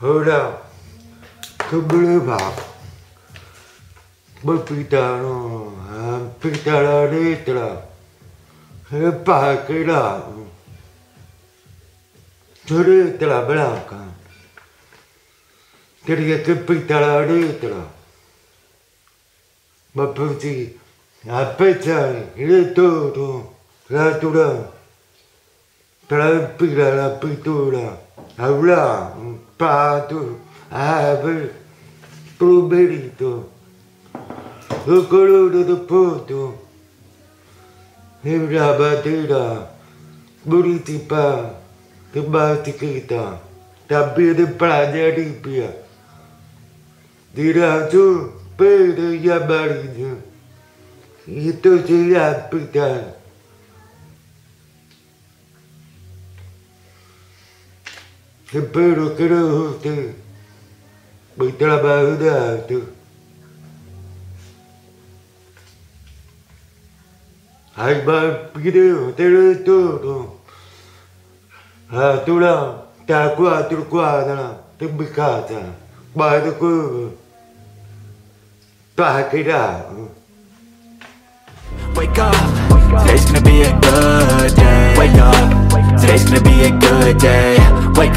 là cái blue bạc bất pita nó pita là đi là cái ba cái là chỗ đi là bê là cả cái pita là đi là mà piti à pita cái đồ là đồ là la pitola là pato ave proberito lo colore del poto e la batera buritipa che batichita tabbia de praia ripia dirà tu per gli abaridi e tu ce li appitano Spero che non ti mi trabagliato. Hai bambino del tutto. La tua da quattro quadra ti beccata. Guarda come. Pacchirà. Wake up, today's gonna be a good day. Wake up, today's gonna be a good day. Wake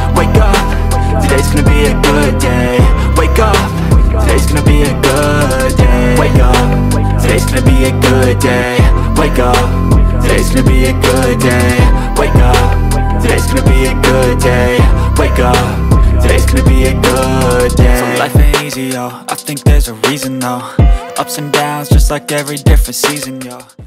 Wake up, today's gonna be a good day. Wake up, today's gonna be a good day. Wake up, today's gonna be a good day. Wake up, today's gonna be a good day. Wake up, today's gonna be a good day. Wake up, today's gonna be a good day. So life ain't easy, yo, I think there's a reason, though. Ups and downs, just like every different season, yo.